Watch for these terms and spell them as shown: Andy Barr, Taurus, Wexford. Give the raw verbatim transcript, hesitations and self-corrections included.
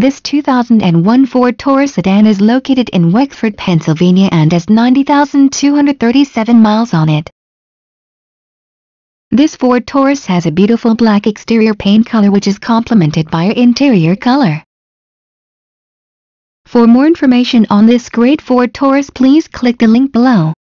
This two thousand one Ford Taurus sedan is located in Wexford, Pennsylvania and has ninety thousand two hundred thirty-seven miles on it. This Ford Taurus has a beautiful black exterior paint color which is complemented by an interior color. For more information on this great Ford Taurus, please click the link below.